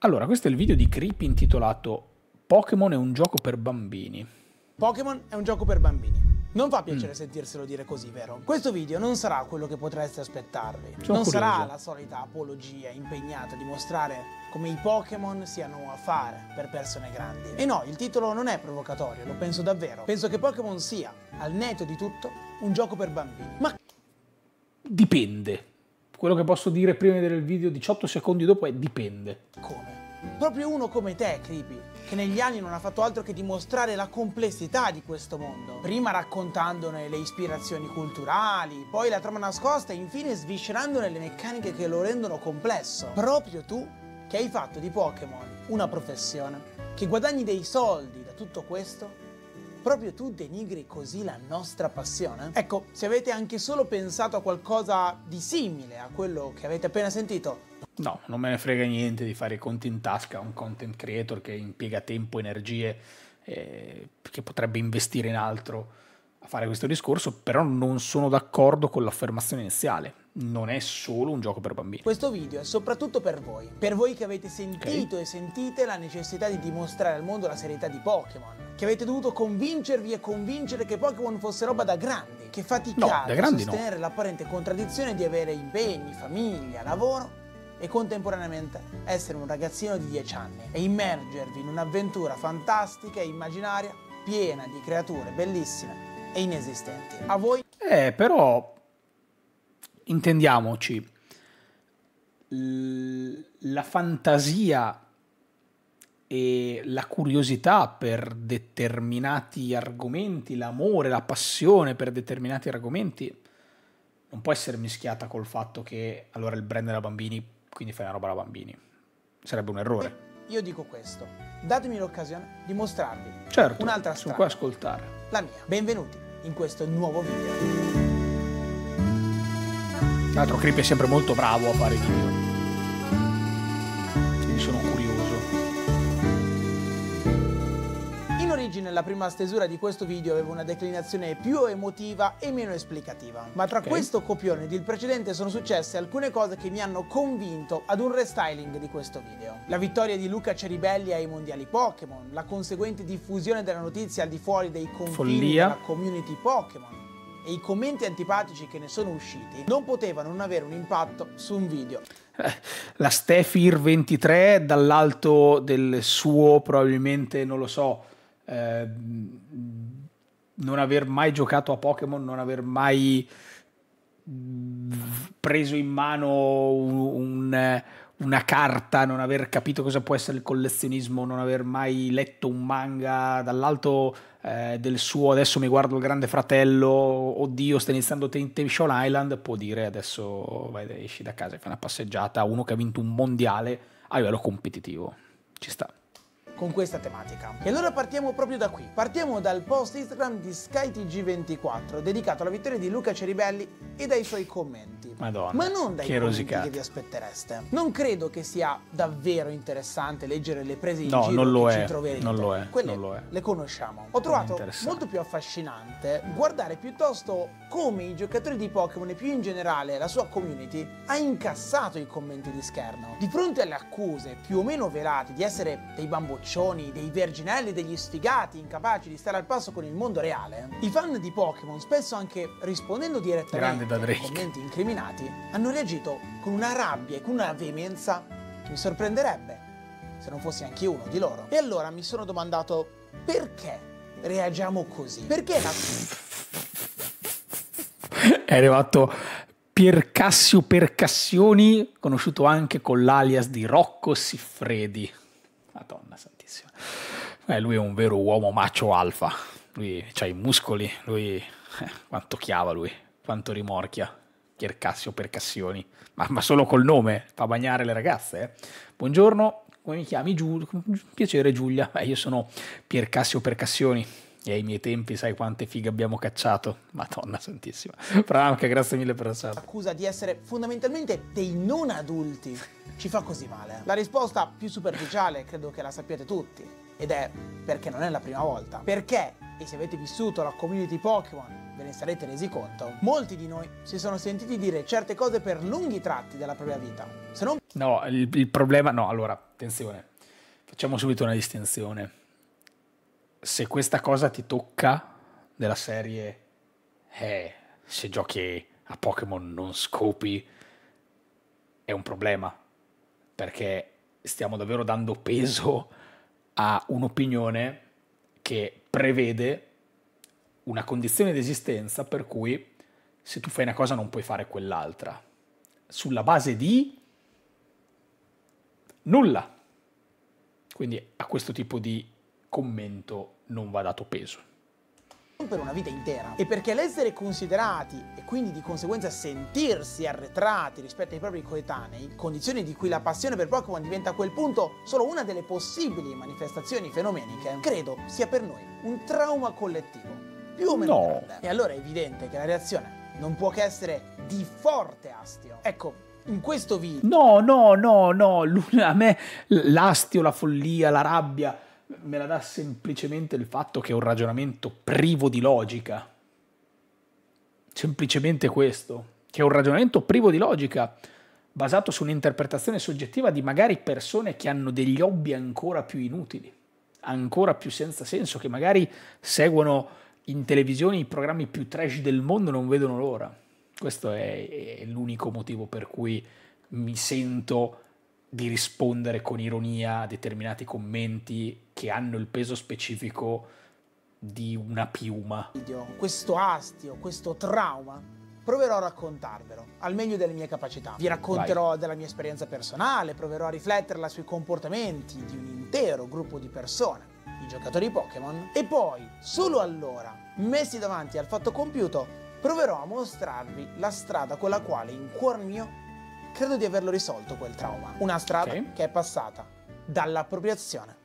Allora, questo è il video di Creepy intitolato Pokémon è un gioco per bambini. Pokémon è un gioco per bambini. Non fa piacere sentirselo dire così, vero? Questo video non sarà quello che potreste aspettarvi. Sono curioso. Sarà la solita apologia impegnata a dimostrare come i Pokémon siano a fare per persone grandi. E no, il titolo non è provocatorio, lo penso davvero. Penso che Pokémon sia, al netto di tutto, un gioco per bambini. Ma dipende. Quello che posso dire prima di vedere il video 18 secondi dopo è dipende. Come? Proprio uno come te, Creepy, che negli anni non ha fatto altro che dimostrare la complessità di questo mondo, prima raccontandone le ispirazioni culturali, poi la trama nascosta e infine sviscerandone le meccaniche che lo rendono complesso. Proprio tu che hai fatto di Pokémon una professione, che guadagni dei soldi da tutto questo, proprio tu denigri così la nostra passione? Ecco, se avete anche solo pensato a qualcosa di simile a quello che avete appena sentito... No, non me ne frega niente di fare i conti in tasca a un content creator che impiega tempo, energie, che potrebbe investire in altro a fare questo discorso, però non sono d'accordo con l'affermazione iniziale. Non è solo un gioco per bambini. Questo video è soprattutto per voi che avete sentito e sentite la necessità di dimostrare al mondo la serietà di Pokémon, che avete dovuto convincervi e convincere che Pokémon fosse roba da grandi, che faticate a sostenere l'apparente contraddizione di avere impegni, famiglia, lavoro e contemporaneamente essere un ragazzino di 10 anni e immergervi in un'avventura fantastica e immaginaria piena di creature bellissime e inesistenti. A voi? Però, intendiamoci, la fantasia e la curiosità per determinati argomenti, l'amore, la passione per determinati argomenti non può essere mischiata col fatto che allora il brand era bambini, quindi fai una roba da bambini. Sarebbe un errore. Io dico questo, datemi l'occasione di mostrarvi un'altra strada. Sono qua a ascoltare. La mia. Benvenuti in questo nuovo video. Tra l'altro Creepy è sempre molto bravo a fare video, quindi sono curioso. La prima stesura di questo video aveva una declinazione più emotiva e meno esplicativa, ma tra questo copione ed il precedente sono successe alcune cose che mi hanno convinto ad un restyling di questo video. La vittoria di Luca Ceribelli ai mondiali Pokémon, la conseguente diffusione della notizia al di fuori dei confini della community Pokémon e i commenti antipatici che ne sono usciti non potevano non avere un impatto su un video. La Stefir23 dall'alto del suo probabilmente, non lo so, non aver mai giocato a Pokémon, non aver mai preso in mano una carta, non aver capito cosa può essere il collezionismo, non aver mai letto un manga, dall'alto del suo adesso mi guardo il Grande Fratello, oddio sta iniziando Temptation Island, può dire adesso vai, esci da casa e fai una passeggiata, uno che ha vinto un mondiale a livello competitivo, ci sta con questa tematica. E allora partiamo proprio da qui. Partiamo dal post Instagram di SkyTG24 dedicato alla vittoria di Luca Ceribelli e dai suoi commenti. Madonna, ma non dai commenti che vi aspettereste. Non credo che sia davvero interessante leggere le prese in giro che ci troverete. No, non lo è. Quelle non lo è. Le conosciamo. Ho trovato molto più affascinante guardare piuttosto come i giocatori di Pokémon e più in generale la sua community ha incassato i commenti di scherno. Di fronte alle accuse più o meno velate di essere dei bamboccioni, dei verginelli, degli sfigati incapaci di stare al passo con il mondo reale, i fan di Pokémon, spesso anche rispondendo direttamente ai commenti incriminati, hanno reagito con una rabbia e con una veemenza che mi sorprenderebbe se non fossi anche uno di loro. E allora mi sono domandato, perché reagiamo così? Perché è arrivato Piercassio Percassioni, conosciuto anche con l'alias di Rocco Siffredi. Madonna santissima. Lui è un vero uomo macho alfa. Lui c'ha i muscoli. Lui quanto chiava lui, quanto rimorchia. Piercassio Percassioni. Ma solo col nome fa bagnare le ragazze. Buongiorno, come mi chiami? Piacere Giulia. Io sono Piercassio Percassioni. E ai miei tempi sai quante fighe abbiamo cacciato? Madonna santissima. Franca, grazie mille per la chat. L'accusa di essere fondamentalmente dei non adulti ci fa così male. La risposta più superficiale credo che la sappiate tutti, ed è perché non è la prima volta. Perché, e se avete vissuto la community Pokémon ve ne sarete resi conto, molti di noi si sono sentiti dire certe cose per lunghi tratti della propria vita. Se non... No, il problema... No, allora, attenzione. Facciamo subito una distinzione. Se questa cosa ti tocca, della serie... se giochi a Pokémon non scopi, è un problema. Perché stiamo davvero dando peso a un'opinione che prevede una condizione di esistenza per cui se tu fai una cosa non puoi fare quell'altra. Sulla base di nulla. Quindi a questo tipo di commento non va dato peso. Non per una vita intera. E perché l'essere considerati e quindi di conseguenza sentirsi arretrati rispetto ai propri coetanei, condizioni di cui la passione per Pokémon diventa a quel punto solo una delle possibili manifestazioni fenomeniche, credo sia per noi un trauma collettivo, più o meno grande. E allora è evidente che la reazione non può che essere di forte astio. Ecco, in questo video... A me l'astio, la follia, la rabbia... me la dà semplicemente il fatto che è un ragionamento privo di logica. Semplicemente questo. Che è un ragionamento privo di logica, basato su un'interpretazione soggettiva di magari persone che hanno degli hobby ancora più inutili, ancora più senza senso, che magari seguono in televisione i programmi più trash del mondo e non vedono l'ora. Questo è l'unico motivo per cui mi sento di rispondere con ironia a determinati commenti che hanno il peso specifico di una piuma. Questo astio, questo trauma, proverò a raccontarvelo al meglio delle mie capacità. Vi racconterò della mia esperienza personale, proverò a rifletterla sui comportamenti di un intero gruppo di persone, i giocatori Pokémon, e poi, solo allora, messi davanti al fatto compiuto, proverò a mostrarvi la strada con la quale in cuor mio credo di averlo risolto quel trauma. Una strada che è passata dall'appropriazione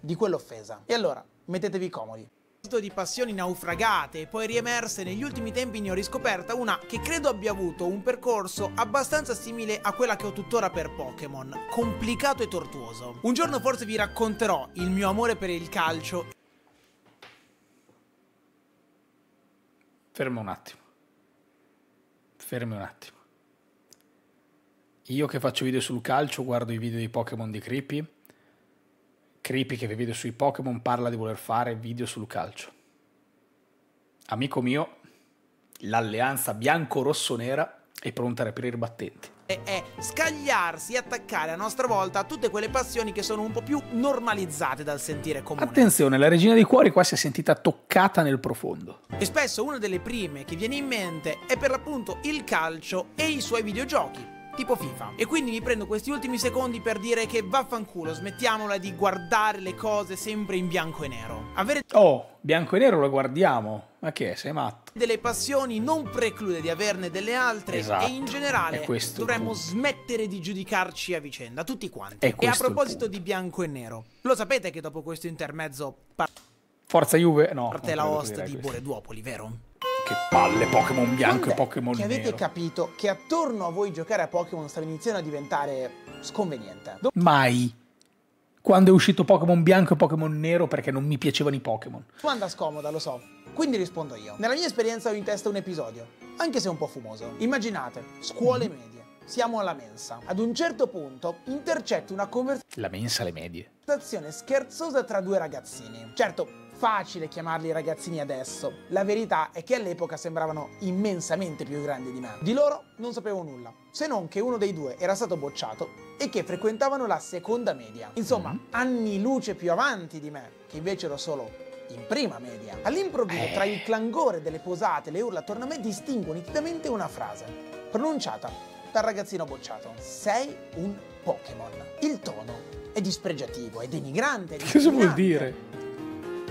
di quell'offesa. E allora, mettetevi comodi. Di passioni naufragate e poi riemerse, negli ultimi tempi ne ho riscoperta una che credo abbia avuto un percorso abbastanza simile a quella che ho tuttora per Pokémon, complicato e tortuoso. Un giorno forse vi racconterò il mio amore per il calcio. Fermo un attimo. Fermo un attimo. Io che faccio video sul calcio guardo i video dei Pokémon di Creepy. Creepy che fa video sui Pokémon parla di voler fare video sul calcio. Amico mio, l'alleanza bianco-rosso-nera è pronta a reperire i battenti. È scagliarsi e attaccare a nostra volta a tutte quelle passioni che sono un po' più normalizzate dal sentire comune. Attenzione, la regina dei cuori qua si è sentita toccata nel profondo. E spesso una delle prime che viene in mente è per l'appunto il calcio e i suoi videogiochi. Tipo FIFA. E quindi mi prendo questi ultimi secondi per dire che vaffanculo, smettiamola di guardare le cose sempre in bianco e nero. Avere... Oh, bianco e nero lo guardiamo. Ma che è? Sei matto. Delle passioni non preclude di averne delle altre. Esatto. E in generale dovremmo smettere di giudicarci a vicenda, tutti quanti. E a proposito di bianco e nero, lo sapete che dopo questo intermezzo... Forza Juve? No. Parte la host di Boreduopoli, vero? Che palle, Pokémon bianco e Pokémon nero. Che avete capito che attorno a voi giocare a Pokémon stava iniziando a diventare sconveniente. Mai. Quando è uscito Pokémon bianco e Pokémon nero perché non mi piacevano i Pokémon. Domanda scomoda, lo so. Quindi rispondo io. Nella mia esperienza ho in testa un episodio, anche se un po' fumoso. Immaginate, scuole medie. Siamo alla mensa. Ad un certo punto intercetto una conversazione... La mensa alle medie. Conversazione scherzosa tra due ragazzini. Certo... Facile chiamarli ragazzini adesso, la verità è che all'epoca sembravano immensamente più grandi di me. Di loro non sapevo nulla, se non che uno dei due era stato bocciato e che frequentavano la seconda media. Insomma, anni luce più avanti di me, che invece ero solo in prima media. All'improvviso, tra il clangore delle posate e le urla attorno a me, distingo nitidamente una frase, pronunciata dal ragazzino bocciato. Sei un Pokémon. Il tono è dispregiativo, è denigrante. Cosa vuol dire?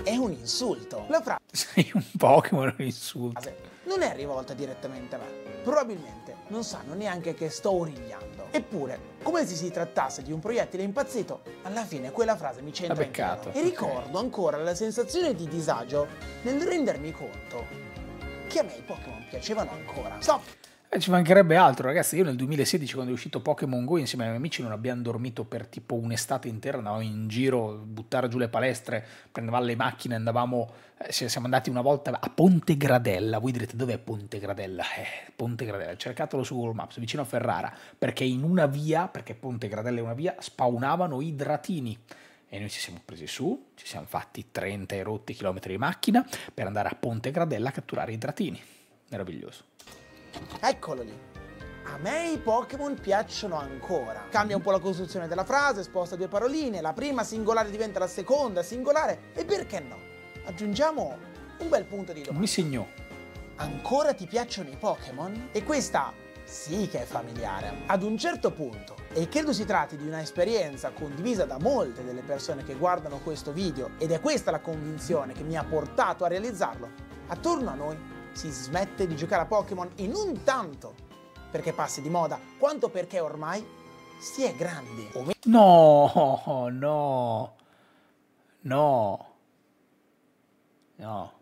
È un insulto. La frase sei un Pokémon è un insulto non è rivolta direttamente a me. Probabilmente non sanno neanche che sto origliando. Eppure, come se si trattasse di un proiettile impazzito, alla fine quella frase mi c'entra in pieno. E ricordo ancora la sensazione di disagio nel rendermi conto che a me i Pokémon piacevano ancora. Stop! Ci mancherebbe altro, ragazzi. Io nel 2016, quando è uscito Pokémon Go, insieme ai miei amici non abbiamo dormito per tipo un'estate intera. Andavamo in giro, buttare giù le palestre, prendevamo le macchine, andavamo, siamo andati una volta a Ponte Gradella. Voi direte, dov'è Ponte Gradella? Ponte Gradella, cercatelo su Google Maps, vicino a Ferrara, perché in una via, perché Ponte Gradella è una via, spawnavano i dratini. E noi ci siamo presi su, ci siamo fatti 30 e rotti chilometri di macchina per andare a Ponte Gradella a catturare i dratini. Meraviglioso. Eccolo lì. A me i Pokémon piacciono ancora. Cambia un po' la costruzione della frase, sposta due paroline, la prima singolare diventa la seconda singolare e perché no? Aggiungiamo un bel punto di domanda. Mi segno. Ancora ti piacciono i Pokémon? E questa sì che è familiare. Ad un certo punto, e credo si tratti di una esperienza condivisa da molte delle persone che guardano questo video, ed è questa la convinzione che mi ha portato a realizzarlo, attorno a noi si smette di giocare a Pokémon e non tanto perché passi di moda, quanto perché ormai si è grandi. No, no, no, no.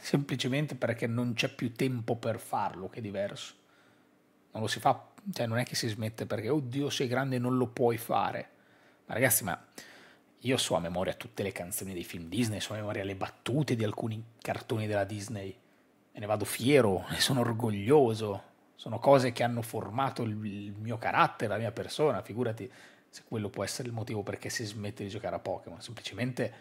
Semplicemente perché non c'è più tempo per farlo, che è diverso. Non lo si fa, cioè non è che si smette perché, oddio, sei grande e non lo puoi fare. Ma ragazzi, ma... io so a memoria tutte le canzoni dei film Disney, so a memoria le battute di alcuni cartoni della Disney. E ne vado fiero, ne sono orgoglioso. Sono cose che hanno formato il mio carattere, la mia persona. Figurati se quello può essere il motivo perché si smette di giocare a Pokémon. Semplicemente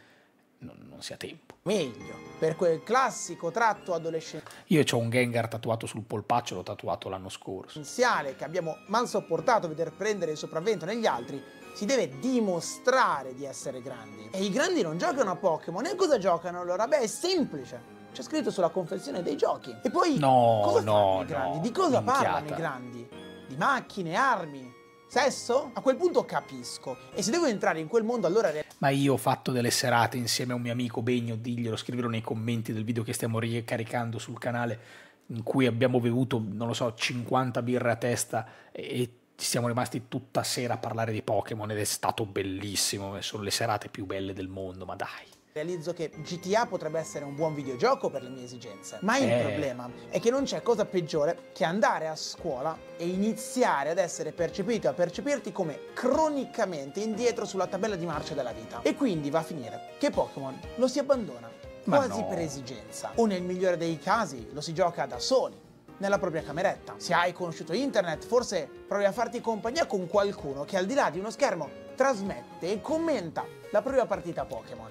non si ha tempo. Meglio, per quel classico tratto adolescenziale. Io ho un Gengar tatuato sul polpaccio, l'ho tatuato l'anno scorso. Che abbiamo mal sopportato veder prendere il sopravvento negli altri. Si deve dimostrare di essere grandi. E i grandi non giocano a Pokémon. E cosa giocano allora? Beh, è semplice. C'è scritto sulla confezione dei giochi. E poi, no, cosa fanno i grandi? No, di cosa parlano i grandi? Di macchine, armi, sesso? A quel punto capisco. E se devo entrare in quel mondo allora... Ma io ho fatto delle serate insieme a un mio amico Begno, diglielo, scrivilo nei commenti del video che stiamo ricaricando sul canale, in cui abbiamo bevuto, non lo so, 50 birre a testa e... ci siamo rimasti tutta sera a parlare di Pokémon ed è stato bellissimo, sono le serate più belle del mondo, ma dai. Realizzo che GTA potrebbe essere un buon videogioco per le mie esigenze, ma il problema è che non c'è cosa peggiore che andare a scuola e iniziare ad essere percepito, a percepirti come cronicamente indietro sulla tabella di marcia della vita. E quindi va a finire che Pokémon lo si abbandona, quasi per esigenza, o nel migliore dei casi lo si gioca da soli, nella propria cameretta. Se hai conosciuto internet, forse provi a farti compagnia con qualcuno che al di là di uno schermo trasmette e commenta la propria partita Pokémon.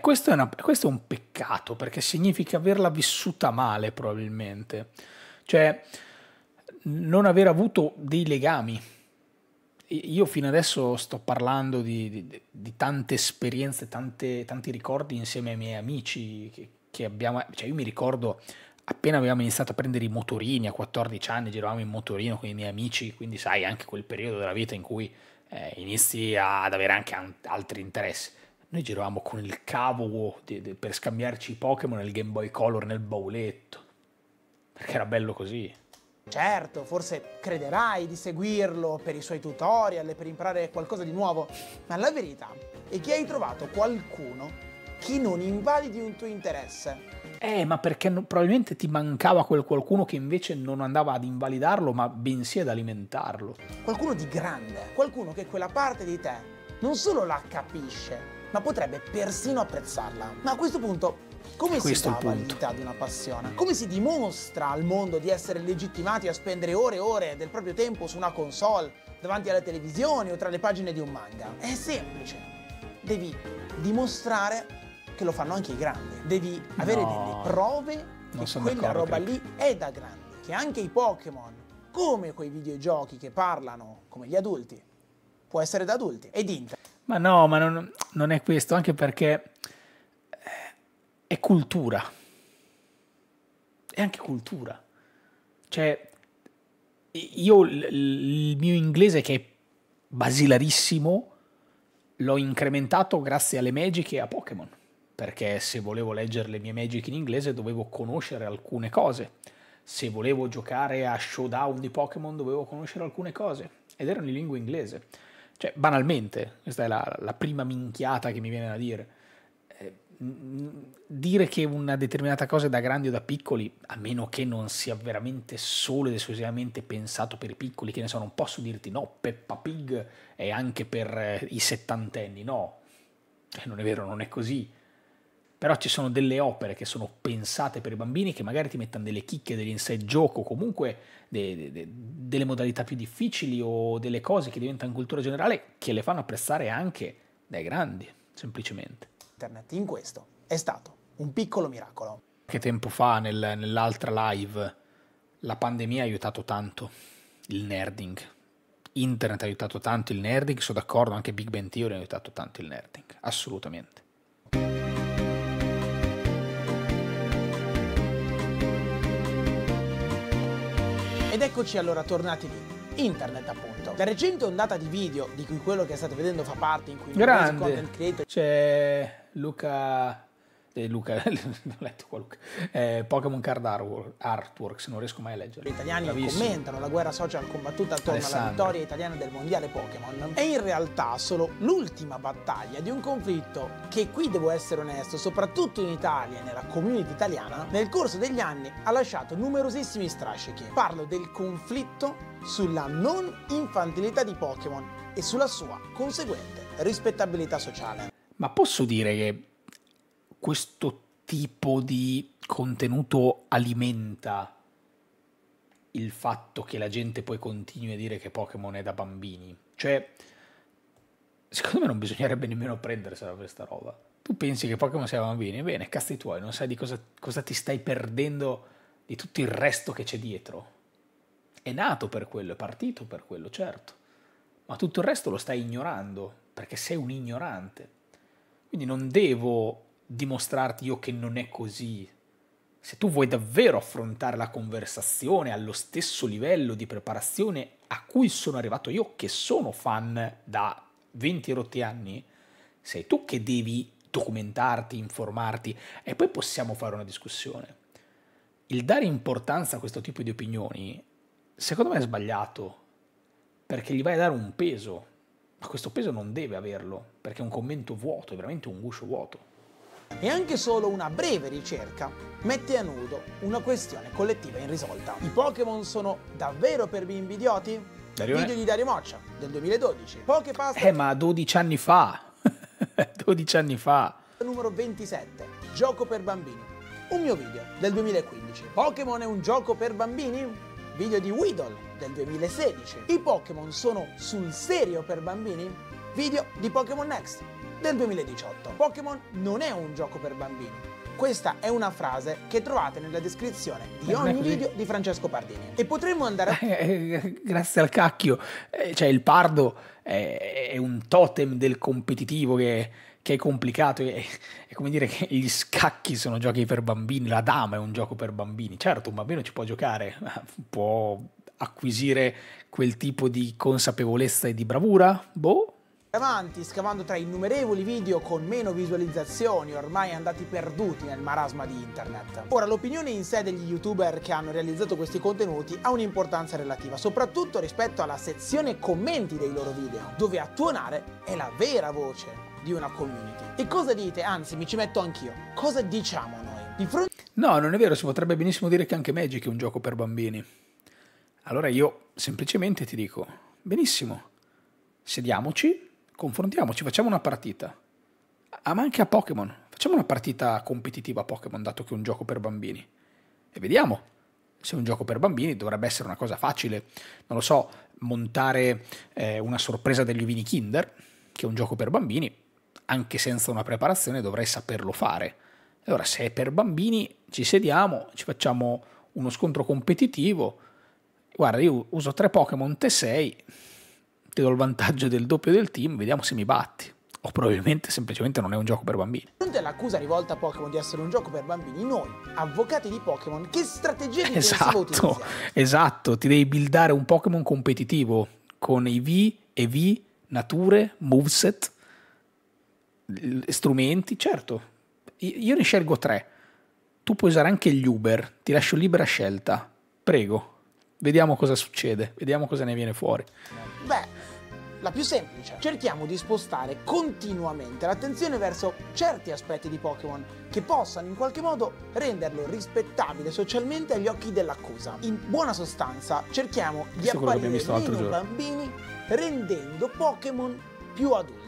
Questo è un peccato, perché significa averla vissuta male probabilmente. Cioè, non aver avuto dei legami. Io fino adesso sto parlando di tante esperienze, tanti ricordi insieme ai miei amici che abbiamo... Cioè, io mi ricordo... appena avevamo iniziato a prendere i motorini, a 14 anni giravamo in motorino con i miei amici, quindi sai, anche quel periodo della vita in cui inizi ad avere anche altri interessi. Noi giravamo con il cavo per scambiarci i Pokémon nel Game Boy Color nel bauletto, perché era bello così. Certo, forse crederai di seguirlo per i suoi tutorial e per imparare qualcosa di nuovo, ma la verità è che hai trovato qualcuno che non invalidi un tuo interesse. Ma perché probabilmente ti mancava quel qualcuno che invece non andava ad invalidarlo, ma bensì ad alimentarlo. Qualcuno di grande, qualcuno che quella parte di te non solo la capisce, ma potrebbe persino apprezzarla. Ma a questo punto, come si dà validità di una passione? Come si dimostra al mondo di essere legittimati a spendere ore e ore del proprio tempo su una console, davanti alla televisione o tra le pagine di un manga? È semplice. Devi dimostrare che lo fanno anche i grandi. Devi avere delle prove che quella roba lì è da grandi, che anche i Pokémon, come quei videogiochi che parlano come gli adulti, può essere da adulti. Ma no, ma non è questo, anche perché è cultura. È anche cultura. Cioè, io il mio inglese, che è basilarissimo, l'ho incrementato grazie alle Magic e a Pokémon, perché se volevo leggere le mie Magic in inglese dovevo conoscere alcune cose, se volevo giocare a Showdown di Pokémon dovevo conoscere alcune cose, ed erano in lingua inglese. Cioè, banalmente, questa è la prima minchiata che mi viene da dire, dire che una determinata cosa è da grandi o da piccoli, a meno che non sia veramente solo ed esclusivamente pensato per i piccoli, che ne so, non posso dirti no, Peppa Pig è anche per i settantenni, no, non è vero, non è così. Però ci sono delle opere che sono pensate per i bambini, che magari ti mettono delle chicche, degli inside joke, o comunque delle modalità più difficili, o delle cose che diventano cultura generale, che le fanno apprezzare anche dai grandi, semplicemente. Internet in questo è stato un piccolo miracolo. Che tempo fa, nell'altra live, la pandemia ha aiutato tanto il nerding. Internet ha aiutato tanto il nerding, sono d'accordo, anche Big Bang Theory ha aiutato tanto il nerding, assolutamente. Ed eccoci allora tornati lì, internet appunto. La recente ondata di video, di cui quello che state vedendo fa parte, in cui grande content creator... C'è Luca... non ho letto qua Luca. Pokémon Card Artworks, non riesco mai a leggere. Gli italiani commentano la guerra social combattuta attorno alla vittoria italiana del mondiale Pokémon. È in realtà solo l'ultima battaglia di un conflitto che, qui devo essere onesto, soprattutto in Italia e nella community italiana, nel corso degli anni ha lasciato numerosissimi strascichi. Parlo del conflitto sulla non infantilità di Pokémon e sulla sua conseguente rispettabilità sociale. Ma posso dire che questo tipo di contenuto alimenta il fatto che la gente poi continui a dire che Pokémon è da bambini? Cioè, secondo me non bisognerebbe nemmeno prendersela questa roba. Tu pensi che Pokémon sia da bambini? Bene, cazzi tuoi, non sai di cosa ti stai perdendo di tutto il resto che c'è dietro. È nato per quello, è partito per quello, certo. Ma tutto il resto lo stai ignorando, perché sei un ignorante. Quindi non devo dimostrarti io che non è così. Se tu vuoi davvero affrontare la conversazione allo stesso livello di preparazione a cui sono arrivato io, che sono fan da 20 rotti anni, sei tu che devi documentarti, informarti, e poi possiamo fare una discussione. Il dare importanza a questo tipo di opinioni, secondo me, è sbagliato, perché gli vai a dare un peso, ma questo peso non deve averlo, perché è un commento vuoto, è veramente un guscio vuoto. E anche solo una breve ricerca mette a nudo una questione collettiva irrisolta. I Pokémon sono davvero per bimbi idioti? Darione. Video di Dario Moccia del 2012. PokéPasta. Ma 12 anni fa. 12 anni fa. Numero 27. Gioco per bambini. Un mio video del 2015. Pokémon è un gioco per bambini? Video di Weedle del 2016. I Pokémon sono sul serio per bambini? Video di Pokémon Next del 2018. Pokémon non è un gioco per bambini. Questa è una frase che trovate nella descrizione di ogni video di Francesco Pardini. E potremmo andare a... Grazie al cacchio. Cioè, il Pardo è un totem del competitivo che è complicato. È come dire che gli scacchi sono giochi per bambini, la dama è un gioco per bambini. Certo, un bambino ci può giocare, può acquisire quel tipo di consapevolezza e di bravura? Boh. Avanti, scavando tra innumerevoli video con meno visualizzazioni ormai andati perduti nel marasma di internet. Ora, l'opinione in sé degli youtuber che hanno realizzato questi contenuti ha un'importanza relativa, soprattutto rispetto alla sezione commenti dei loro video, dove a tuonare è la vera voce di una community. E cosa dite? Anzi, mi ci metto anch'io. Cosa diciamo noi? Di fronte... No, non è vero, si potrebbe benissimo dire che anche Magic è un gioco per bambini. Allora io semplicemente ti dico, benissimo, sediamoci, confrontiamoci, facciamo una partita. Ma anche a Pokémon. Facciamo una partita competitiva a Pokémon, dato che è un gioco per bambini. E vediamo. Se è un gioco per bambini dovrebbe essere una cosa facile. Non lo so, montare una sorpresa degli ovini Kinder, che è un gioco per bambini, anche senza una preparazione dovrei saperlo fare. Allora, se è per bambini, ci sediamo, ci facciamo uno scontro competitivo. Guarda, io uso 3 Pokémon, te 6... Ti do il vantaggio del doppio del team, vediamo se mi batti. O probabilmente semplicemente non è un gioco per bambini. Fronte all'accusa rivolta a Pokémon di essere un gioco per bambini, noi, avvocati di Pokémon, che strategia di utilizziamo? Esatto, ti devi buildare un Pokémon competitivo con IV, EV, nature, moveset, strumenti, certo. Io ne scelgo 3. Tu puoi usare anche gli Uber, ti lascio libera scelta. Prego, vediamo cosa succede, vediamo cosa ne viene fuori. Beh, la più semplice. Cerchiamo di spostare continuamente l'attenzione verso certi aspetti di Pokémon che possano in qualche modo renderlo rispettabile socialmente agli occhi dell'accusa. In buona sostanza cerchiamo di apparire meno bambini rendendo Pokémon più adulto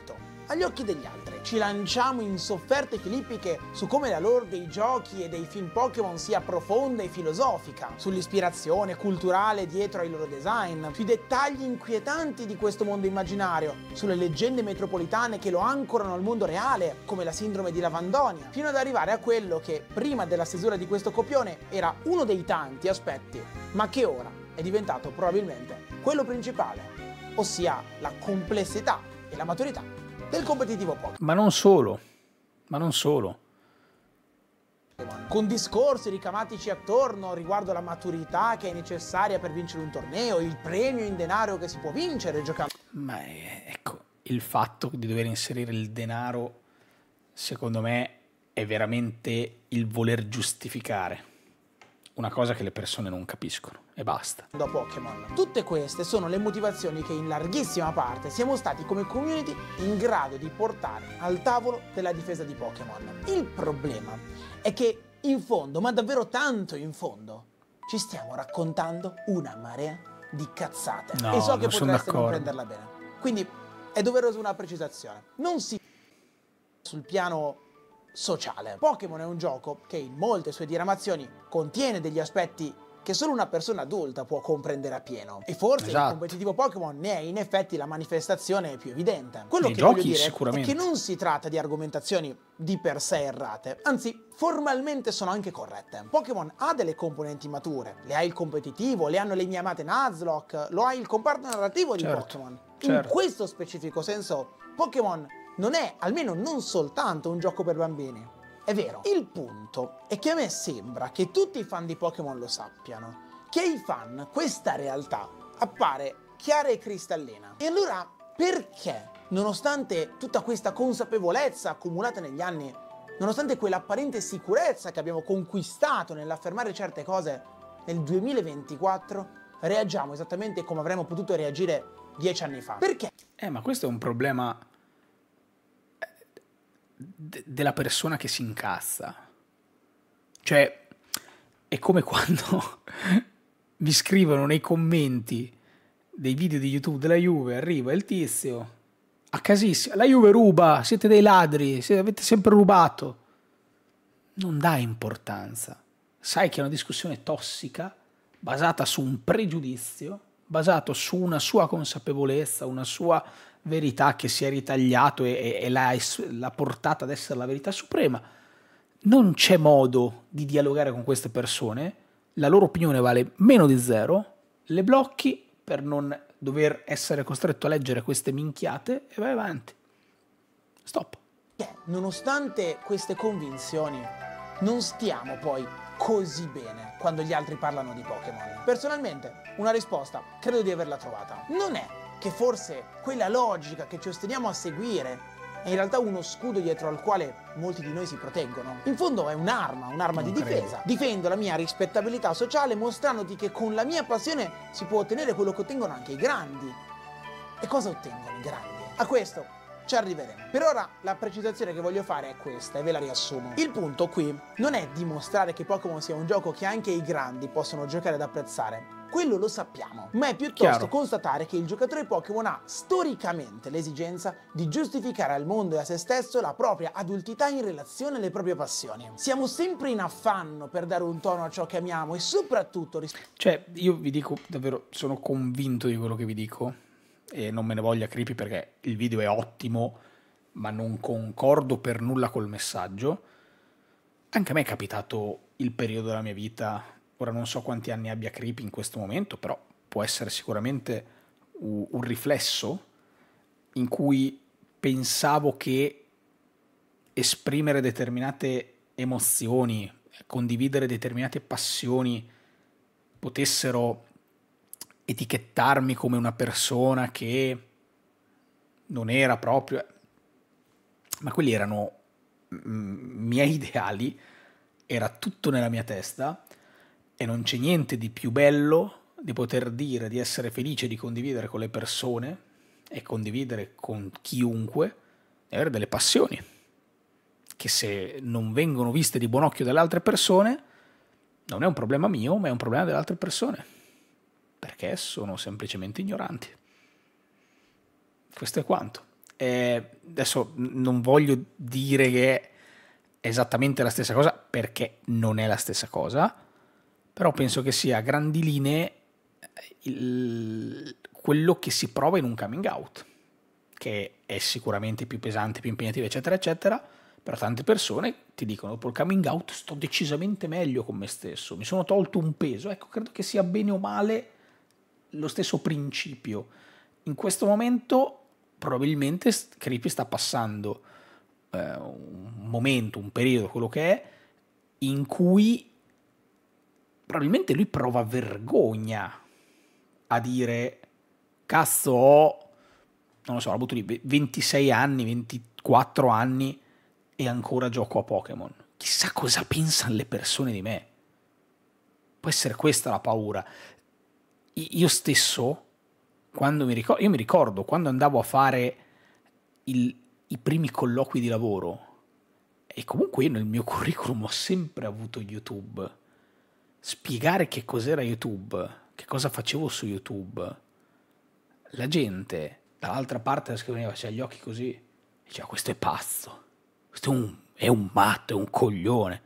agli occhi degli altri. Ci lanciamo in sofferte filippiche su come la lore dei giochi e dei film Pokémon sia profonda e filosofica, sull'ispirazione culturale dietro ai loro design, sui dettagli inquietanti di questo mondo immaginario, sulle leggende metropolitane che lo ancorano al mondo reale, come la sindrome di Lavandonia, fino ad arrivare a quello che, prima della stesura di questo copione, era uno dei tanti aspetti, ma che ora è diventato probabilmente quello principale, ossia la complessità e la maturità del competitivo Pokémon. Ma non solo. Con discorsi ricamatici attorno riguardo la maturità che è necessaria per vincere un torneo, il premio in denaro che si può vincere giocando. Ma ecco, il fatto di dover inserire il denaro, secondo me, è veramente il voler giustificare una cosa che le persone non capiscono e basta. Da Pokémon. Tutte queste sono le motivazioni che in larghissima parte siamo stati come community in grado di portare al tavolo della difesa di Pokémon. Il problema è che in fondo, ma davvero tanto in fondo, ci stiamo raccontando una marea di cazzate. No, e so che potreste non prenderla bene. Quindi è doverosa una precisazione. Non si sul piano sociale. Pokémon è un gioco che in molte sue diramazioni contiene degli aspetti che solo una persona adulta può comprendere appieno. E forse il competitivo Pokémon ne è in effetti la manifestazione più evidente. Quello che voglio dire è che non si tratta di argomentazioni di per sé errate, anzi formalmente sono anche corrette. Pokémon ha delle componenti mature, le ha il competitivo, le hanno le mie amate Nuzlocke, lo ha il comparto narrativo di Pokémon. In questo specifico senso Pokémon non è, almeno non soltanto, un gioco per bambini. È vero. Il punto è che a me sembra che tutti i fan di Pokémon lo sappiano, che ai fan questa realtà appare chiara e cristallina. E allora perché, nonostante tutta questa consapevolezza accumulata negli anni, nonostante quell'apparente sicurezza che abbiamo conquistato nell'affermare certe cose, nel 2024 reagiamo esattamente come avremmo potuto reagire 10 anni fa? Perché? Ma questo è un problema della persona che si incazza. Cioè, è come quando vi scrivono nei commenti dei video di YouTube della Juve, arriva il tizio a casissimo: la Juve ruba, siete dei ladri, avete sempre rubato. Non dà importanza. Sai che è una discussione tossica basata su un pregiudizio, basato su una sua consapevolezza, una sua verità che si è ritagliato e l'ha portata ad essere la verità suprema. Non c'è modo di dialogare con queste persone, la loro opinione vale meno di zero, le blocchi per non dover essere costretto a leggere queste minchiate e vai avanti. Stop. Nonostante queste convinzioni, non stiamo poi così bene quando gli altri parlano di Pokémon. Personalmente, una risposta credo di averla trovata. Non è che forse quella logica che ci ostiniamo a seguire è in realtà uno scudo dietro al quale molti di noi si proteggono. In fondo è un'arma di difesa. Difendo la mia rispettabilità sociale mostrandoti che con la mia passione si può ottenere quello che ottengono anche i grandi. E cosa ottengono i grandi? A questo ci arriveremo. Per ora la precisazione che voglio fare è questa e ve la riassumo. Il punto qui non è dimostrare che Pokémon sia un gioco che anche i grandi possono giocare ed apprezzare. Quello lo sappiamo, ma è piuttosto constatare che il giocatore Pokémon ha storicamente l'esigenza di giustificare al mondo e a se stesso la propria adultità in relazione alle proprie passioni. Siamo sempre in affanno per dare un tono a ciò che amiamo e soprattutto io vi dico davvero, sono convinto di quello che vi dico e non me ne voglia Creepy perché il video è ottimo, ma non concordo per nulla col messaggio. Anche a me è capitato il periodo della mia vita. Ora non so quanti anni abbia Creepy in questo momento, però può essere sicuramente un riflesso in cui pensavo che esprimere determinate emozioni, condividere determinate passioni potessero etichettarmi come una persona che non era proprio. Ma quelli erano miei ideali, era tutto nella mia testa. E non c'è niente di più bello di poter dire di essere felice di condividere con le persone e condividere con chiunque e avere delle passioni che, se non vengono viste di buon occhio dalle altre persone, non è un problema mio, ma è un problema delle altre persone, perché sono semplicemente ignoranti. Questo è quanto. Adesso non voglio dire che è esattamente la stessa cosa, perché non è la stessa cosa, però penso che sia a grandi linee quello che si prova in un coming out, che è sicuramente più pesante, più impegnativo, eccetera eccetera. Però tante persone ti dicono: dopo il coming out sto decisamente meglio con me stesso, mi sono tolto un peso. Ecco, credo che sia bene o male lo stesso principio. In questo momento probabilmente Creepy sta passando un momento, un periodo, quello che è, in cui probabilmente lui prova vergogna a dire: cazzo, ho, non lo so, la butto lì, 26 anni, 24 anni e ancora gioco a Pokémon. Chissà cosa pensano le persone di me. Può essere questa la paura. Io stesso, quando mi ricordo quando andavo a fare i primi colloqui di lavoro, e comunque nel mio curriculum ho sempre avuto YouTube, spiegare che cos'era YouTube, che cosa facevo su YouTube, la gente dall'altra parte della scrivania faceva gli occhi così e diceva: questo è pazzo, questo è un matto, è un coglione.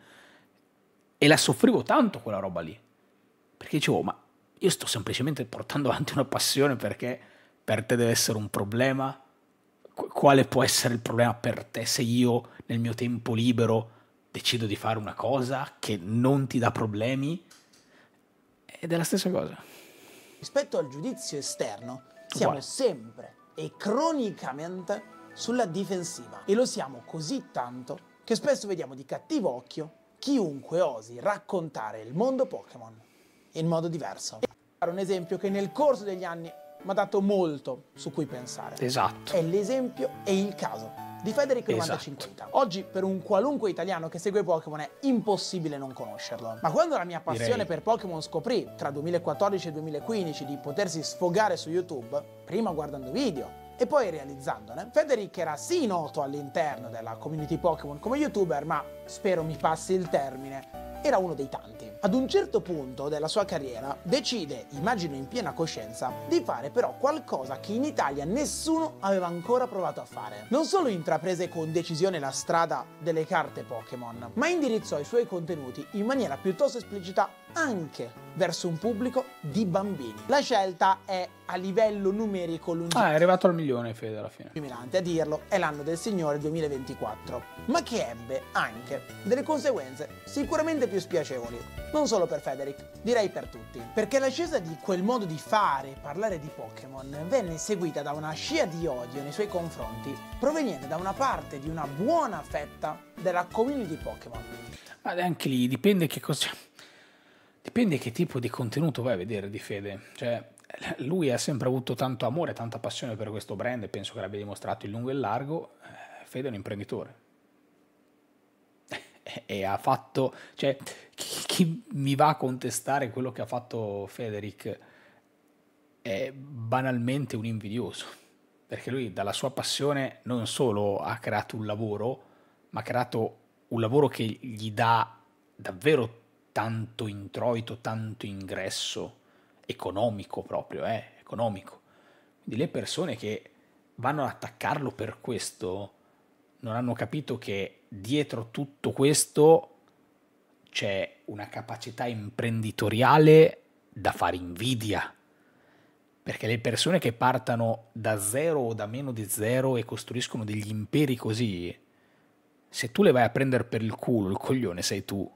E la soffrivo tanto quella roba lì, perché dicevo: ma io sto semplicemente portando avanti una passione, perché per te deve essere un problema? Quale può essere il problema per te se io nel mio tempo libero decido di fare una cosa che non ti dà problemi? Ed è la stessa cosa. Rispetto al giudizio esterno siamo sempre e cronicamente sulla difensiva, e lo siamo così tanto che spesso vediamo di cattivo occhio chiunque osi raccontare il mondo Pokémon in modo diverso. Un esempio che nel corso degli anni mi ha dato molto su cui pensare. Esatto. È l'esempio e il caso di Federico95. Esatto. Oggi per un qualunque italiano che segue Pokémon è impossibile non conoscerlo. Ma quando la mia passione per Pokémon scoprì, tra 2014 e 2015, di potersi sfogare su YouTube, prima guardando video e poi realizzandone, Federico era sì noto all'interno della community Pokémon come YouTuber, ma, spero mi passi il termine, era uno dei tanti. Ad un certo punto della sua carriera decide, immagino in piena coscienza, di fare però qualcosa che in Italia nessuno aveva ancora provato a fare. Non solo intraprese con decisione la strada delle carte Pokémon, ma indirizzò i suoi contenuti in maniera piuttosto esplicita anche verso un pubblico di bambini. La scelta è a livello numerico lungimirante. Ah, è arrivato al milione Fede alla fine. A dirlo è l'anno del Signore 2024, ma che ebbe anche delle conseguenze sicuramente più spiacevoli, non solo per Federico, direi per tutti, perché l'ascesa di quel modo di fare e parlare di Pokémon venne seguita da una scia di odio nei suoi confronti, proveniente da una parte di una buona fetta della community Pokémon. Ma anche lì dipende che cosa... Dipende che tipo di contenuto vai a vedere di Fede. Cioè, lui ha sempre avuto tanto amore, tanta passione per questo brand, e penso che l'abbia dimostrato in lungo e in largo. Fede è un imprenditore. E ha fatto... Cioè, chi mi va a contestare quello che ha fatto Federic è banalmente un invidioso. Perché lui dalla sua passione non solo ha creato un lavoro, ma ha creato un lavoro che gli dà davvero tanto introito, tanto ingresso economico proprio, economico. Quindi le persone che vanno ad attaccarlo per questo non hanno capito che dietro tutto questo c'è una capacità imprenditoriale da fare invidia, perché le persone che partano da zero o da meno di zero e costruiscono degli imperi così, se tu le vai a prendere per il culo, il coglione sei tu.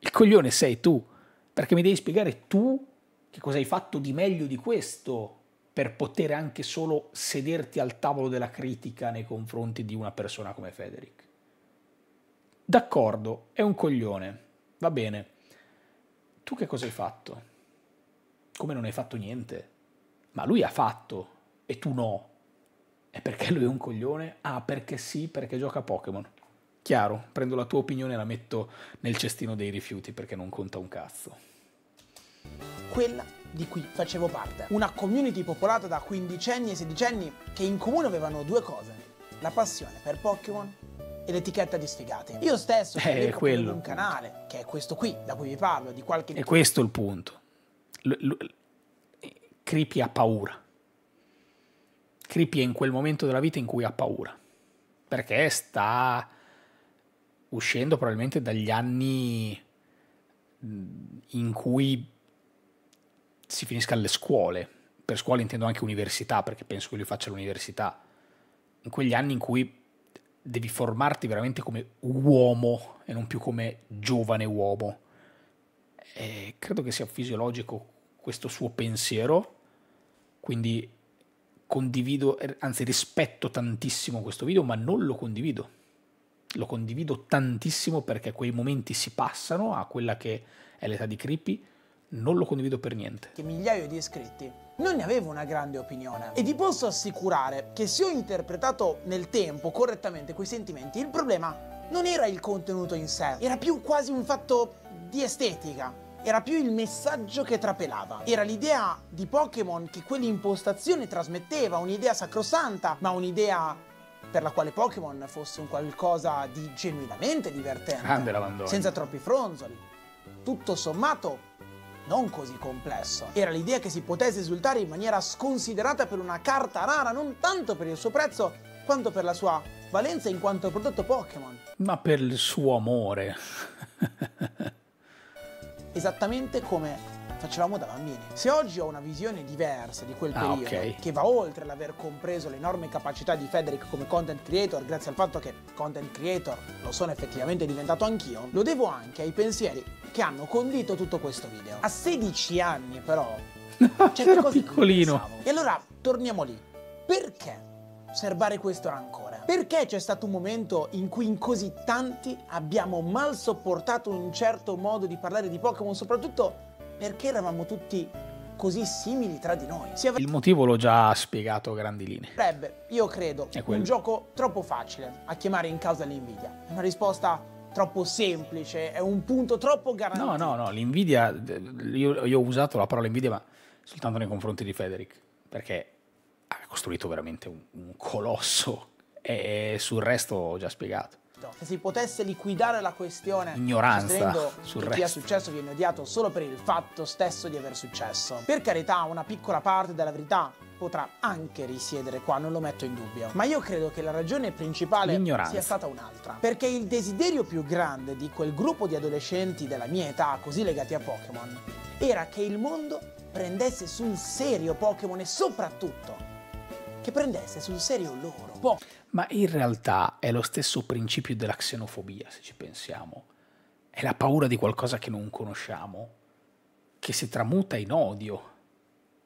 Il coglione sei tu, perché mi devi spiegare tu che cosa hai fatto di meglio di questo per poter anche solo sederti al tavolo della critica nei confronti di una persona come Federic. D'accordo, è un coglione, va bene. Tu che cosa hai fatto? Come non hai fatto niente? Ma lui ha fatto e tu no. E perché lui è un coglione? Ah, perché sì, perché gioca a Pokémon. Chiaro, prendo la tua opinione e la metto nel cestino dei rifiuti perché non conta un cazzo. quella di cui facevo parte. Una community popolata da quindicenni e sedicenni che in comune avevano due cose: la passione per Pokémon e l'etichetta di sfigati. Io stesso ho un canale, che è questo qui, da cui vi parlo, di qualche... E questo è il punto. Creepy ha paura. Creepy è in quel momento della vita in cui ha paura. Perché sta uscendo probabilmente dagli anni in cui si finisca alle scuole. Per scuole intendo anche università, perché penso che lui faccia l'università. In quegli anni in cui devi formarti veramente come uomo e non più come giovane uomo. E credo che sia fisiologico questo suo pensiero, quindi condivido, anzi rispetto tantissimo questo video, ma non lo condivido. Lo condivido tantissimo perché quei momenti si passano a quella che è l'età di Creepy. Non lo condivido per niente. Che migliaia di iscritti, non ne avevo una grande opinione e vi posso assicurare che se ho interpretato nel tempo correttamente quei sentimenti, il problema non era il contenuto in sé, era più quasi un fatto di estetica. Era più il messaggio che trapelava. Era l'idea di Pokémon che quell'impostazione trasmetteva, un'idea sacrosanta, ma un'idea per la quale Pokémon fosse un qualcosa di genuinamente divertente. Grande Lavandone. Senza troppi fronzoli. Tutto sommato non così complesso. Era l'idea che si potesse esultare in maniera sconsiderata per una carta rara, non tanto per il suo prezzo, quanto per la sua valenza in quanto prodotto Pokémon. Ma per il suo amore. Esattamente come facevamo da bambini. Se oggi ho una visione diversa di quel periodo, che va oltre l'aver compreso l'enorme capacità di Federic come content creator, grazie al fatto che content creator lo sono effettivamente diventato anch'io, lo devo anche ai pensieri che hanno condito tutto questo video. A 16 anni però c'era piccolino. E allora torniamo lì. Perché osservare questo rancore? Perché c'è stato un momento in cui in così tanti abbiamo mal sopportato un certo modo di parlare di Pokémon, soprattutto perché eravamo tutti così simili tra di noi? Il motivo l'ho già spiegato a grandi linee. Sarebbe, io credo, un gioco troppo facile a chiamare in causa l'invidia. Una risposta troppo semplice, è un punto troppo garantito. No, l'invidia, io ho usato la parola invidia ma soltanto nei confronti di Federic, perché ha costruito veramente un colosso e sul resto ho già spiegato. Se si potesse liquidare la questione ignoranza sul resto, chi ha successo viene odiato solo per il fatto stesso di aver successo. Per carità, una piccola parte della verità potrà anche risiedere qua, non lo metto in dubbio, ma io credo che la ragione principale sia stata un'altra, perché il desiderio più grande di quel gruppo di adolescenti della mia età così legati a Pokémon era che il mondo prendesse sul serio Pokémon e soprattutto che prendesse sul serio loro. Ma in realtà è lo stesso principio della xenofobia, se ci pensiamo. È la paura di qualcosa che non conosciamo, che si tramuta in odio.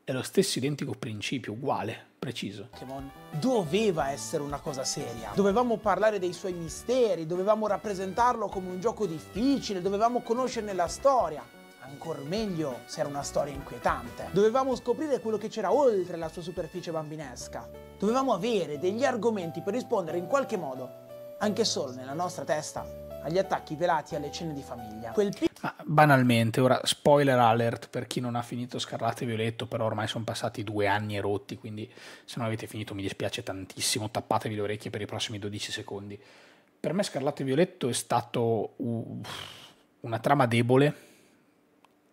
È lo stesso identico principio, uguale, preciso. Pokémon doveva essere una cosa seria. Dovevamo parlare dei suoi misteri, dovevamo rappresentarlo come un gioco difficile, dovevamo conoscerne la storia. Ancor meglio se era una storia inquietante. Dovevamo scoprire quello che c'era oltre la sua superficie bambinesca. Dovevamo avere degli argomenti per rispondere in qualche modo, anche solo nella nostra testa, agli attacchi velati alle cene di famiglia. Banalmente, ora spoiler alert per chi non ha finito Scarlato e Violetto, però ormai sono passati 2 anni e rotti, quindi se non avete finito mi dispiace tantissimo, tappatevi le orecchie per i prossimi 12 secondi. Per me Scarlato e Violetto è stato una trama debole,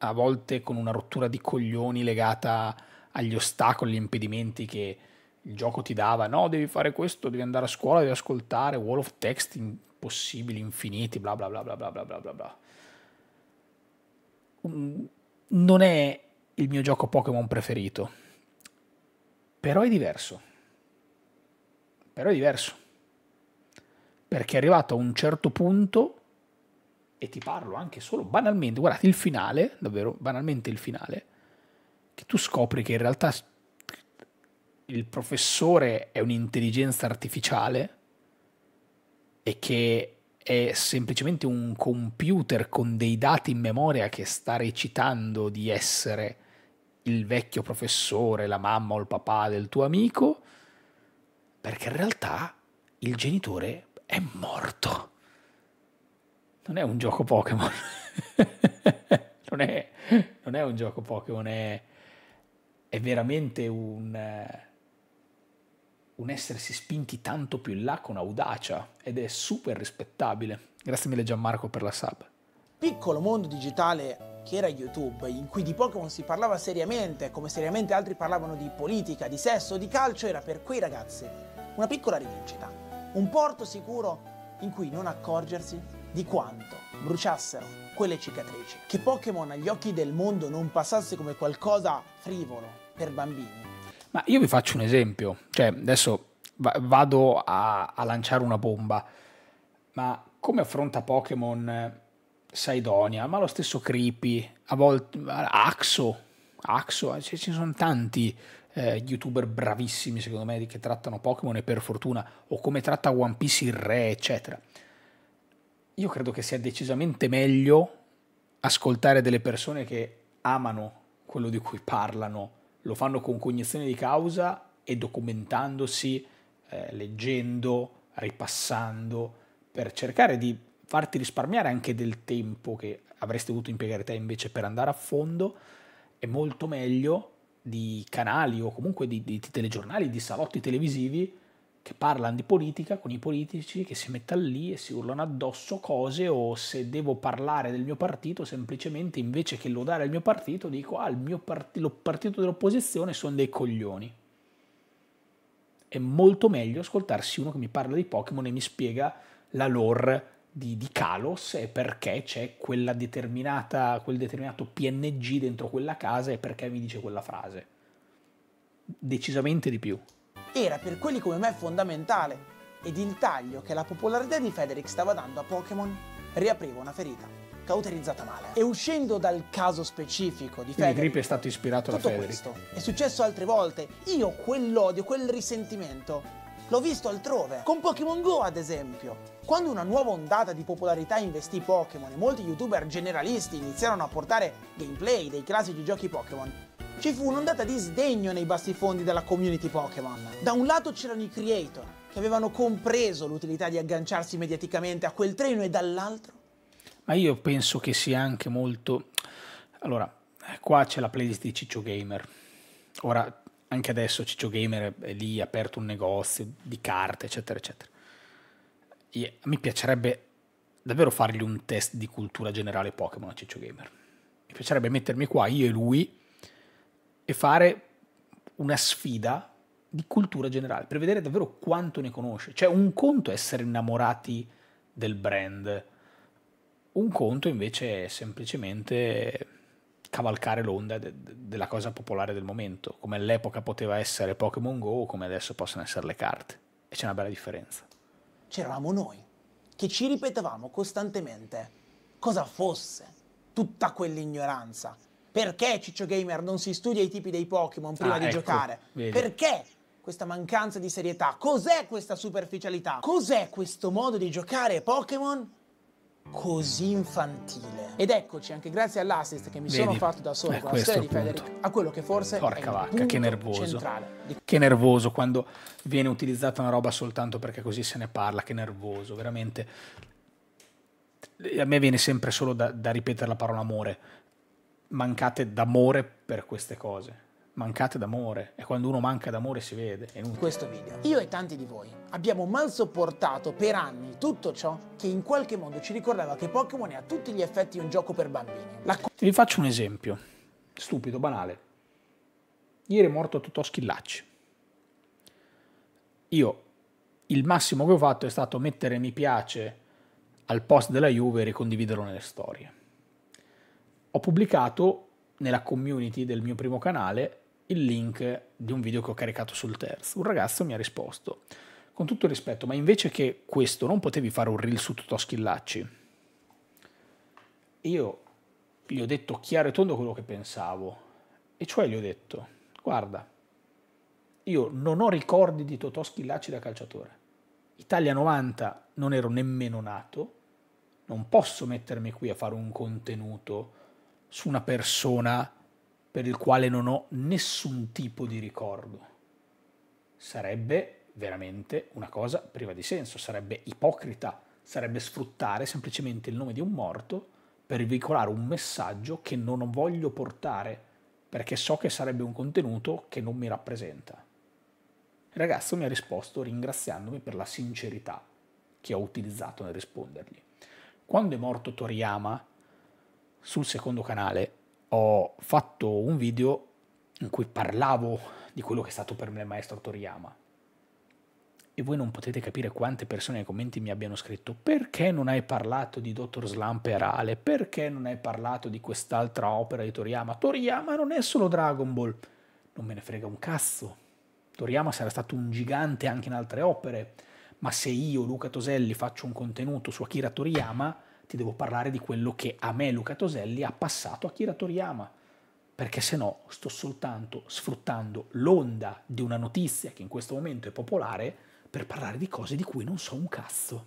a volte con una rottura di coglioni legata agli ostacoli, agli impedimenti che il gioco ti dava. No, devi fare questo, devi andare a scuola, devi ascoltare, wall of text impossibili, infiniti, bla bla bla bla bla bla bla bla. Non è il mio gioco Pokémon preferito, però è diverso. Però è diverso. Perché è arrivato a un certo punto... E ti parlo anche solo banalmente, guardate il finale, davvero banalmente il finale, che tu scopri che in realtà il professore è un'intelligenza artificiale e che è semplicemente un computer con dei dati in memoria che sta recitando di essere il vecchio professore, la mamma o il papà del tuo amico, perché in realtà il genitore è morto. Non è un gioco Pokémon, non è non è un gioco Pokémon, è veramente un essersi spinti tanto più in là con audacia, ed è super rispettabile. Grazie mille Gianmarco per la sub. Piccolo mondo digitale che era YouTube, in cui di Pokémon si parlava seriamente, come seriamente altri parlavano di politica, di sesso, di calcio, era per quei ragazzi una piccola rivincita, un porto sicuro in cui non accorgersi di quanto bruciassero quelle cicatrici, che Pokémon agli occhi del mondo non passasse come qualcosa frivolo per bambini. Ma io vi faccio un esempio, cioè adesso vado a lanciare una bomba, ma come affronta Pokémon Cydonia, ma lo stesso Creepy, a volte Axo, ci sono tanti youtuber bravissimi secondo me che trattano Pokémon, e per fortuna, o come tratta One Piece il re, eccetera. Io credo che sia decisamente meglio ascoltare delle persone che amano quello di cui parlano, lo fanno con cognizione di causa e documentandosi, leggendo, ripassando, per cercare di farti risparmiare anche del tempo che avresti dovuto impiegare te invece per andare a fondo. È molto meglio di canali o comunque di telegiornali, di salotti televisivi che parlano di politica con i politici che si mettono lì e si urlano addosso cose, o se devo parlare del mio partito semplicemente invece che lodare il mio partito dico ah, il partito dell'opposizione sono dei coglioni. È molto meglio ascoltarsi uno che mi parla di Pokémon e mi spiega la lore di Kalos e perché c'è quel determinato PNG dentro quella casa e perché mi dice quella frase. Decisamente di più. Era per quelli come me fondamentale, ed il taglio che la popolarità di Federic stava dando a Pokémon riapriva una ferita cauterizzata male. E uscendo dal caso specifico di Federic, Creepy è stato ispirato da Federic. Questo è successo altre volte. Io quell'odio, quel risentimento l'ho visto altrove, con Pokémon Go ad esempio. Quando una nuova ondata di popolarità investì Pokémon e molti youtuber generalisti iniziarono a portare gameplay dei classici giochi Pokémon, ci fu un'ondata di sdegno nei bassifondi della community Pokémon. Da un lato c'erano i creator, che avevano compreso l'utilità di agganciarsi mediaticamente a quel treno, e dall'altro... Ma io penso che sia anche molto... Allora, qua c'è la playlist di Ciccio Gamer. Ora, anche adesso Ciccio Gamer è lì, ha aperto un negozio di carte, eccetera, eccetera. E mi piacerebbe davvero fargli un test di cultura generale Pokémon a Ciccio Gamer. Mi piacerebbe mettermi qua, io e lui... e fare una sfida di cultura generale, per vedere davvero quanto ne conosce. Cioè, un conto è essere innamorati del brand, un conto invece è semplicemente cavalcare l'onda della cosa popolare del momento, come all'epoca poteva essere Pokémon Go, come adesso possono essere le carte. E c'è una bella differenza. C'eravamo noi, che ci ripetevamo costantemente cosa fosse tutta quell'ignoranza. Perché Ciccio Gamer non si studia i tipi dei Pokémon prima di giocare? Vedi. Perché questa mancanza di serietà? Cos'è questa superficialità? Cos'è questo modo di giocare Pokémon così infantile? Ed eccoci, anche grazie all'assist che mi sono fatto da solo con la storia di Federic, a quello che forse Che nervoso quando viene utilizzata una roba soltanto perché così se ne parla, che nervoso, veramente. A me viene sempre solo da ripetere la parola amore. Mancate d'amore per queste cose, mancate d'amore, e quando uno manca d'amore si vede. In questo video io e tanti di voi abbiamo mal sopportato per anni tutto ciò che in qualche modo ci ricordava che Pokémon è a tutti gli effetti un gioco per bambini. Vi faccio un esempio stupido, banale. Ieri è morto Totò Schillaci. Io il massimo che ho fatto è stato mettere mi piace al post della Juve e ricondividerlo nelle storie. Ho pubblicato nella community del mio primo canale il link di un video che ho caricato sul terzo. Un ragazzo mi ha risposto: con tutto il rispetto, ma invece che questo non potevi fare un reel su Totò Schillaci? Io gli ho detto chiaro e tondo quello che pensavo, e cioè gli ho detto: guarda, io non ho ricordi di Totò Schillaci da calciatore, Italia 90 non ero nemmeno nato, non posso mettermi qui a fare un contenuto su una persona per il quale non ho nessun tipo di ricordo. Sarebbe veramente una cosa priva di senso, sarebbe ipocrita, sarebbe sfruttare semplicemente il nome di un morto per veicolare un messaggio che non voglio portare, perché so che sarebbe un contenuto che non mi rappresenta. Il ragazzo mi ha risposto ringraziandomi per la sincerità che ho utilizzato nel rispondergli. Quando è morto Toriyama, sul secondo canale ho fatto un video in cui parlavo di quello che è stato per me il maestro Toriyama. E voi non potete capire quante persone nei commenti mi abbiano scritto: perché non hai parlato di Dr. Slump e Rale? Perché non hai parlato di quest'altra opera di Toriyama? Toriyama non è solo Dragon Ball. Non me ne frega un cazzo. Toriyama sarà stato un gigante anche in altre opere, ma se io, Luca Toselli, faccio un contenuto su Akira Toriyama, ti devo parlare di quello che a me, Luca Toselli, ha passato Akira Toriyama, perché se no sto soltanto sfruttando l'onda di una notizia che in questo momento è popolare per parlare di cose di cui non so un cazzo.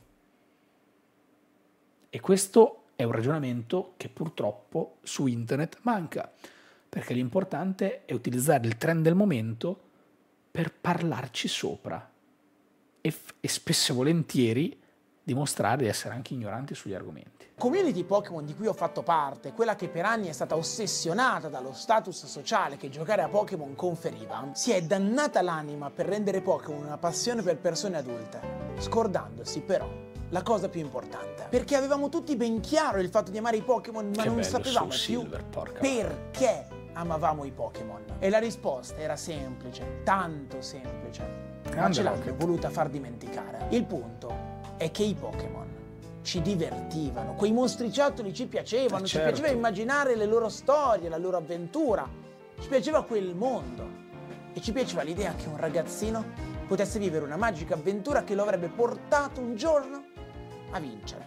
E questo è un ragionamento che purtroppo su internet manca, perché l'importante è utilizzare il trend del momento per parlarci sopra e spesso e volentieri dimostrare di essere anche ignoranti sugli argomenti. La community Pokémon di cui ho fatto parte, quella che per anni è stata ossessionata dallo status sociale che giocare a Pokémon conferiva, si è dannata l'anima per rendere Pokémon una passione per persone adulte, scordandosi però la cosa più importante. Perché avevamo tutti ben chiaro il fatto di amare i Pokémon, ma non sapevamo più perché amavamo i Pokémon. E la risposta era semplice, tanto semplice, ma ce l'hanno voluta far dimenticare. Il punto è che i Pokémon ci divertivano, quei mostriciattoli ci piacevano, certo. Ci piaceva immaginare le loro storie, la loro avventura, ci piaceva quel mondo e ci piaceva l'idea che un ragazzino potesse vivere una magica avventura che lo avrebbe portato un giorno a vincere.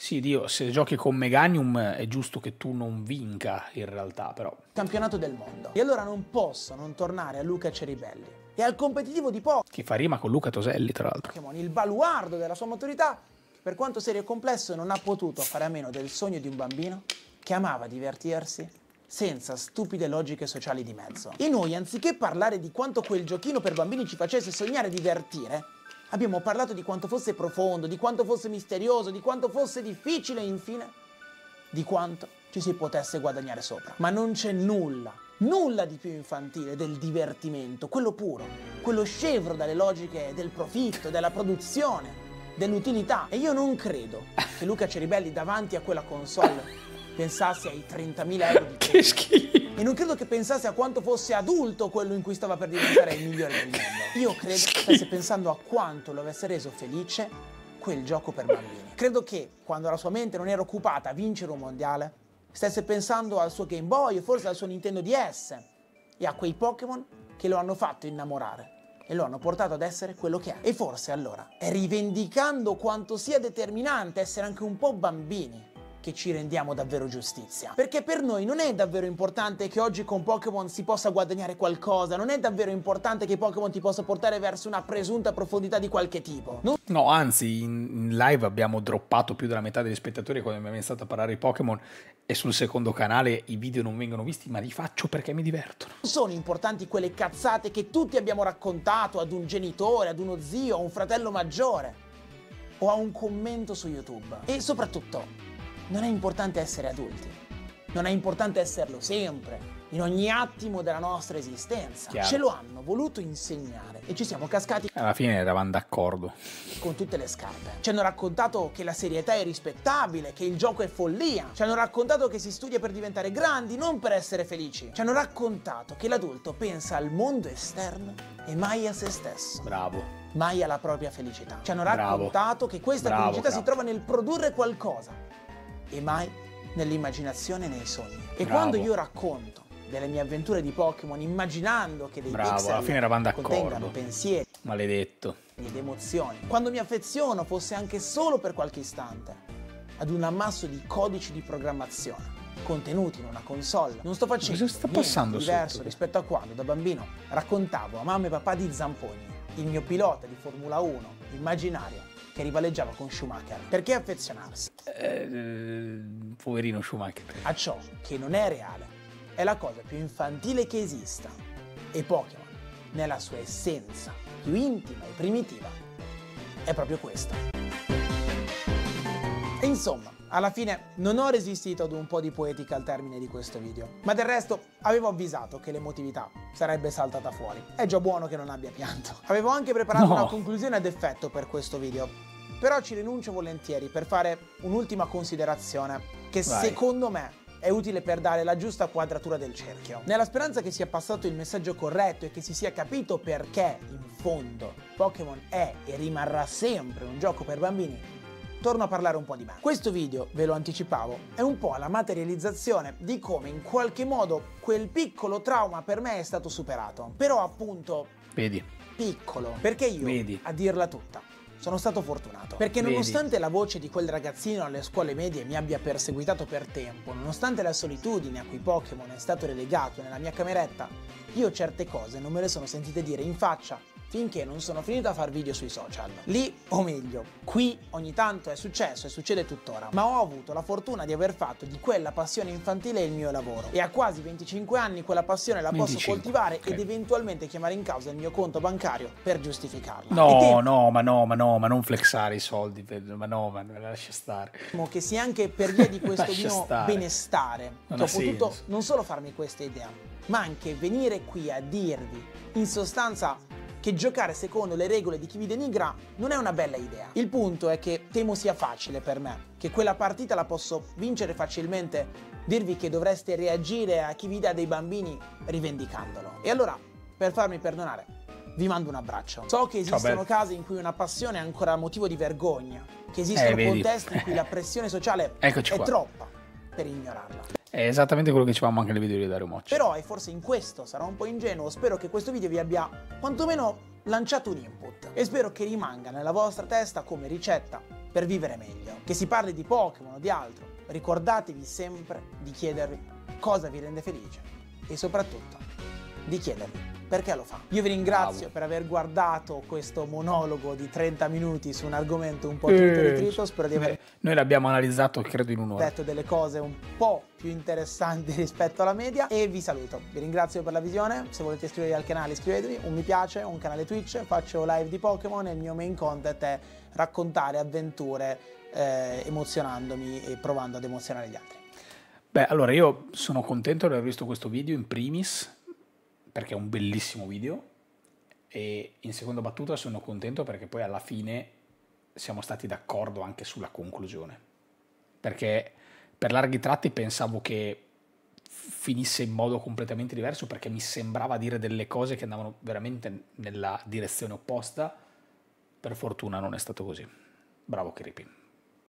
Sì, Dio, se giochi con Meganium è giusto che tu non vinca in realtà, però. Campionato del mondo. E allora non posso non tornare a Luca Ceribelli e al competitivo di Pokémon. Che fa rima con Luca Toselli, tra l'altro. Il baluardo della sua maturità, per quanto serio e complesso, non ha potuto fare a meno del sogno di un bambino che amava divertirsi senza stupide logiche sociali di mezzo. E noi, anziché parlare di quanto quel giochino per bambini ci facesse sognare e divertire, abbiamo parlato di quanto fosse profondo, di quanto fosse misterioso, di quanto fosse difficile e infine di quanto ci si potesse guadagnare sopra. Ma non c'è nulla, nulla di più infantile del divertimento, quello puro, quello scevro dalle logiche del profitto, della produzione, dell'utilità. E io non credo che Luca Ceribelli davanti a quella console pensasse ai 30.000 euro di che schifo. E non credo che pensasse a quanto fosse adulto quello in cui stava per diventare il migliore del mondo. Io credo che stesse pensando a quanto lo avesse reso felice quel gioco per bambini. Credo che, quando la sua mente non era occupata a vincere un mondiale, stesse pensando al suo Game Boy o forse al suo Nintendo DS e a quei Pokémon che lo hanno fatto innamorare e lo hanno portato ad essere quello che è. E forse allora è rivendicando quanto sia determinante essere anche un po' bambini che ci rendiamo davvero giustizia. Perché per noi non è davvero importante che oggi con Pokémon si possa guadagnare qualcosa, non è davvero importante che Pokémon ti possa portare verso una presunta profondità di qualche tipo. Non... No, anzi, in live abbiamo droppato più della metà degli spettatori quando abbiamo iniziato a parlare di Pokémon e sul secondo canale i video non vengono visti, ma li faccio perché mi divertono. Non sono importanti quelle cazzate che tutti abbiamo raccontato ad un genitore, ad uno zio, a un fratello maggiore o a un commento su YouTube. E soprattutto non è importante essere adulti, non è importante esserlo sempre, in ogni attimo della nostra esistenza. Chiaro. Ce lo hanno voluto insegnare e ci siamo cascati. Alla fine eravamo d'accordo. Con tutte le scarpe. Ci hanno raccontato che la serietà è rispettabile, che il gioco è follia. Ci hanno raccontato che si studia per diventare grandi, non per essere felici. Ci hanno raccontato che l'adulto pensa al mondo esterno e mai a se stesso. Bravo. Mai alla propria felicità. Ci hanno raccontato che questa felicità si trova nel produrre qualcosa e mai nell'immaginazione e nei sogni. E quando io racconto delle mie avventure di Pokémon immaginando che dei pixel contengano pensieri, maledetto, ed emozioni, quando mi affeziono fosse anche solo per qualche istante ad un ammasso di codici di programmazione contenuti in una console, non sto facendo niente diverso rispetto a quando da bambino raccontavo a mamma e papà di Zampogni, il mio pilota di Formula 1 immaginario che rivaleggiava con Schumacher. Perché affezionarsi? Poverino Schumacher. A ciò che non è reale è la cosa più infantile che esista e Pokémon, nella sua essenza più intima e primitiva, è proprio questa. E Insomma, alla fine non ho resistito ad un po' di poetica al termine di questo video, ma del resto avevo avvisato che l'emotività sarebbe saltata fuori. È già buono che non abbia pianto. Avevo anche preparato una conclusione ad effetto per questo video, però ci rinuncio volentieri per fare un'ultima considerazione che secondo me è utile per dare la giusta quadratura del cerchio. Nella speranza che sia passato il messaggio corretto e che si sia capito perché, in fondo, Pokémon è e rimarrà sempre un gioco per bambini, torno a parlare un po' di me. Questo video, ve lo anticipavo, è un po' la materializzazione di come in qualche modo quel piccolo trauma per me è stato superato. Però appunto, vedi, piccolo, perché io, vedi, a dirla tutta, sono stato fortunato, perché nonostante la voce di quel ragazzino alle scuole medie mi abbia perseguitato per tempo, nonostante la solitudine a cui Pokémon è stato relegato nella mia cameretta, io certe cose non me le sono sentite dire in faccia finché non sono finito a far video sui social. Lì, o meglio, qui ogni tanto è successo e succede tuttora, ma ho avuto la fortuna di aver fatto di quella passione infantile il mio lavoro, e a quasi 25 anni quella passione la posso coltivare ed eventualmente chiamare in causa il mio conto bancario per giustificarla. No, ma non flexare i soldi, ma lascia stare. Che sia anche per via di questo mio benestare che ho potuto non solo farmi questa idea, ma anche venire qui a dirvi, in sostanza, che giocare secondo le regole di chi vi denigra non è una bella idea. Il punto è che temo sia facile per me, che quella partita la posso vincere facilmente, dirvi che dovreste reagire a chi vi dà dei bambini rivendicandolo. E allora, per farmi perdonare, vi mando un abbraccio. So che esistono casi in cui una passione è ancora motivo di vergogna, che esistono contesti in cui la pressione sociale è troppa per ignorarla. È esattamente quello che dicevamo anche nel video di Dario Moccia. Però, e forse in questo sarò un po' ingenuo, spero che questo video vi abbia quantomeno lanciato un input, e spero che rimanga nella vostra testa come ricetta per vivere meglio. Che si parli di Pokémon o di altro, ricordatevi sempre di chiedervi cosa vi rende felice e soprattutto di chiedervi perché lo fa. Io vi ringrazio per aver guardato questo monologo di 30 minuti su un argomento un po' tutto ritrito. Spero di aver... Noi l'abbiamo analizzato, credo, in un'ora. Detto delle cose un po' più interessanti rispetto alla media. E vi saluto. Vi ringrazio per la visione. Se volete iscrivervi al canale, iscrivetevi. Un mi piace, un canale Twitch. Faccio live di Pokémon e il mio main content è raccontare avventure emozionandomi e provando ad emozionare gli altri. Beh, allora, io sono contento di aver visto questo video in primis, perché è un bellissimo video, e in seconda battuta sono contento perché poi alla fine siamo stati d'accordo anche sulla conclusione, perché per larghi tratti pensavo che finisse in modo completamente diverso, perché mi sembrava dire delle cose che andavano veramente nella direzione opposta. Per fortuna non è stato così. Bravo Creepy.